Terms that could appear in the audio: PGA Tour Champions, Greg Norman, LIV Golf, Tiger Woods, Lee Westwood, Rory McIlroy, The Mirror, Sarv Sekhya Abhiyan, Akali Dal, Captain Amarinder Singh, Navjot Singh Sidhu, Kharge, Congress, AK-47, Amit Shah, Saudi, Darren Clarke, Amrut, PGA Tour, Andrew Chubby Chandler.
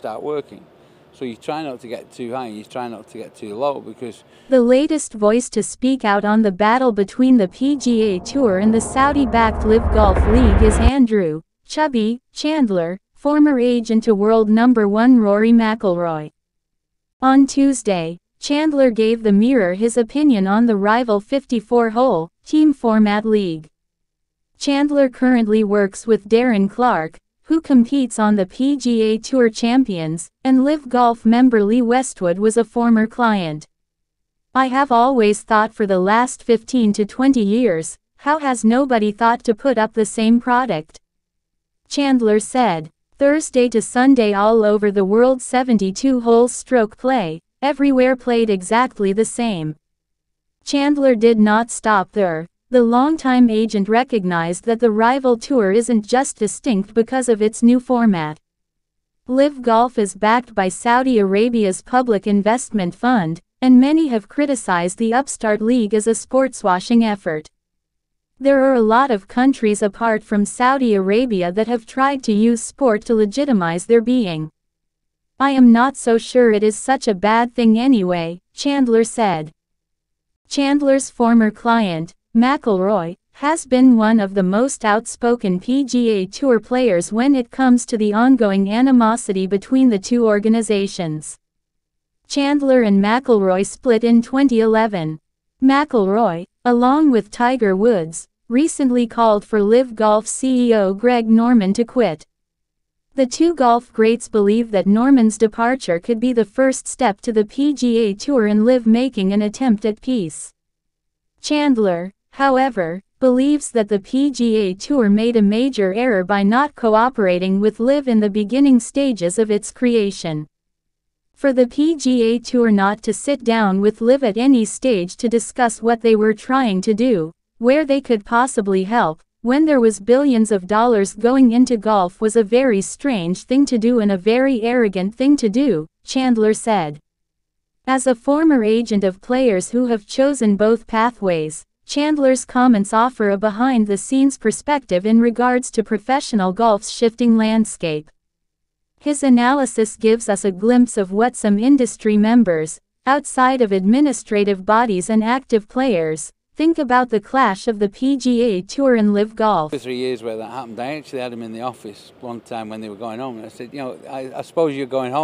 start working. So you try not to get too high, you try not to get too low, because... The latest voice to speak out on the battle between the PGA Tour and the Saudi-backed LIV Golf League is Andrew "Chubby" Chandler, former agent to world number one Rory McIlroy. On Tuesday, Chandler gave The Mirror his opinion on the rival 54-hole, team-format league. Chandler currently works with Darren Clarke, who competes on the PGA Tour Champions, and LIV Golf member Lee Westwood was a former client. "I have always thought for the last 15 to 20 years, how has nobody thought to put up the same product?" Chandler said. Thursday to Sunday, all over the world, 72-hole stroke play, everywhere played exactly the same. Chandler did not stop there. The longtime agent recognized that the rival tour isn't just distinct because of its new format. LIV Golf is backed by Saudi Arabia's public investment fund, and many have criticized the upstart league as a sportswashing effort. "There are a lot of countries apart from Saudi Arabia that have tried to use sport to legitimize their being. I am not so sure it is such a bad thing anyway," Chandler said. Chandler's former client, McIlroy, has been one of the most outspoken PGA Tour players when it comes to the ongoing animosity between the two organizations. Chandler and McIlroy split in 2011. McIlroy, along with Tiger Woods, recently called for LIV Golf CEO Greg Norman to quit. The two golf greats believe that Norman's departure could be the first step to the PGA Tour and LIV making an attempt at peace. Chandler, however, believes that the PGA Tour made a major error by not cooperating with LIV in the beginning stages of its creation. For the PGA Tour not to sit down with LIV at any stage to discuss what they were trying to do, where they could possibly help, when there was billions of dollars going into golf, was a very strange thing to do and a very arrogant thing to do, Chandler said. As a former agent of players who have chosen both pathways, Chandler's comments offer a behind-the-scenes perspective in regards to professional golf's shifting landscape. His analysis gives us a glimpse of what some industry members, outside of administrative bodies and active players, think about the clash of the PGA Tour and LIV Golf. 2 or 3 years where that happened, I actually had him in the office one time when they were going home, and I said, you know, I suppose you're going home.